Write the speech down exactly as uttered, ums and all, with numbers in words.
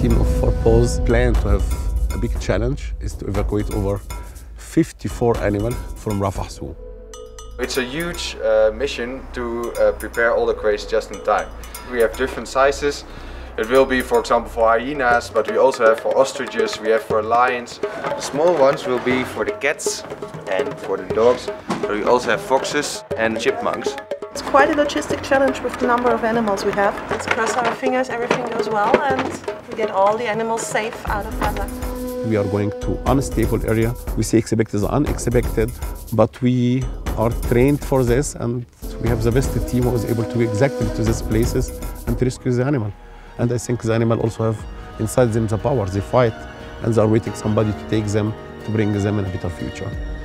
team of Four Paws plan to have a big challenge is to evacuate over fifty-four animals from Rafah Zoo. It's a huge uh, mission to uh, prepare all the crates just in time. We have different sizes. It will be, for example, for hyenas, but we also have for ostriches, we have for lions. The small ones will be for the cats and for the dogs. But we also have foxes and chipmunks. It's quite a logistic challenge with the number of animals we have. Let's cross our fingers, everything goes well, and we get all the animals safe out of Gaza. We are going to unstable area. We see expected is unexpected, but we are trained for this, and we have the best team who is able to go exactly to these places and to rescue the animal. And I think the animal also have inside them the power, they fight, and they are waiting somebody to take them, to bring them in a better future.